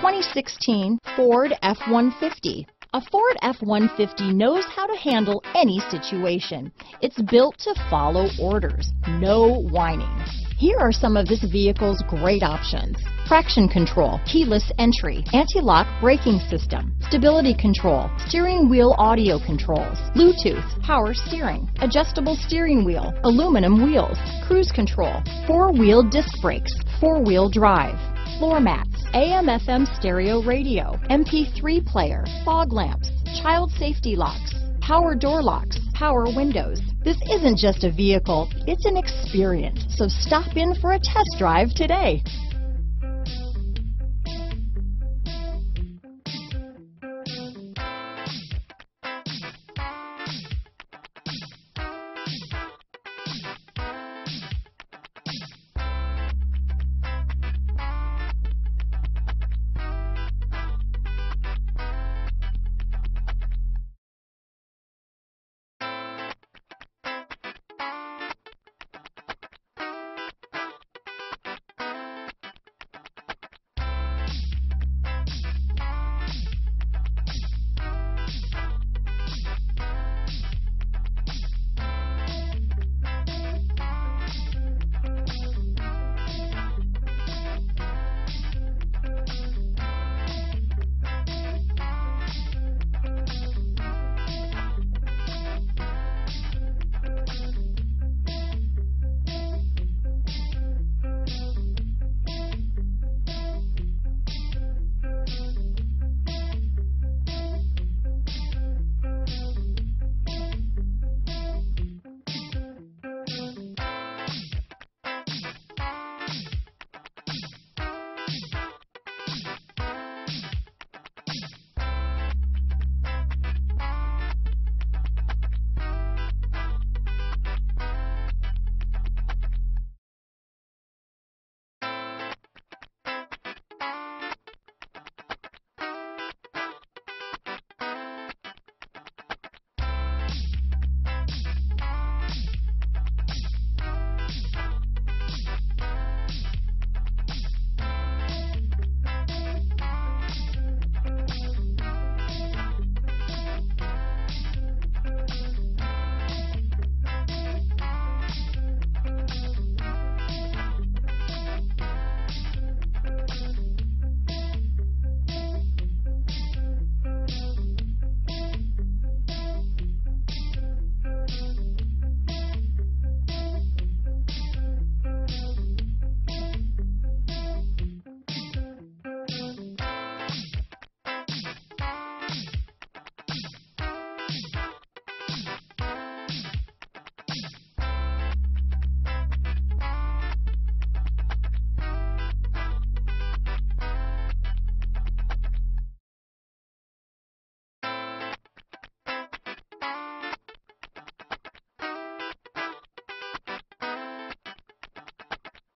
2016 Ford F-150. A Ford F-150 knows how to handle any situation. It's built to follow orders, no whining. Here are some of this vehicle's great options: traction control, keyless entry, anti-lock braking system, stability control, steering wheel audio controls, Bluetooth, power steering, adjustable steering wheel, aluminum wheels, cruise control, four-wheel disc brakes, four-wheel drive, floor mats, AM/FM stereo radio, MP3 player, fog lamps, child safety locks, power door locks, power windows. This isn't just a vehicle, it's an experience. So stop in for a test drive today.